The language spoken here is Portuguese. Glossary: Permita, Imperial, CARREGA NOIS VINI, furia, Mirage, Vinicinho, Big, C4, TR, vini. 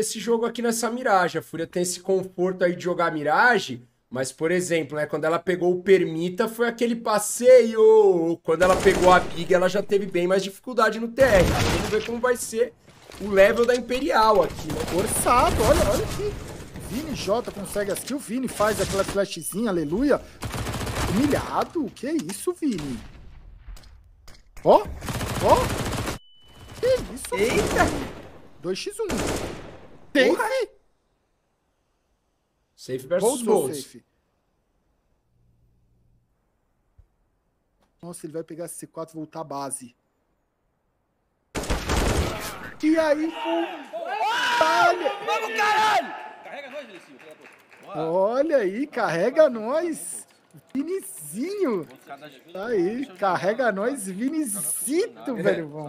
esse jogo aqui nessa Mirage. A Fúria tem esse conforto aí de jogar Mirage, mas, por exemplo, né, quando ela pegou o Permita, foi aquele passeio. Quando ela pegou a Big, ela já teve bem mais dificuldade no TR. Vamos ver como vai ser o level da Imperial aqui, né? Forçado, olha, olha aqui. Vini J consegue assistir, o Vini faz aquela flashzinha, aleluia. Humilhado? Que é isso, Vini? Ó, ó. Que é isso? Eita! 2x1. Safe? Safe versus gold. Nossa, ele vai pegar esse C4 e voltar à base. E aí, vamos, caralho! Carrega nós, Vinicinho. Olha aí, carrega nós. Vinizinho. Tá aí, carrega nós, Vinicito, velho.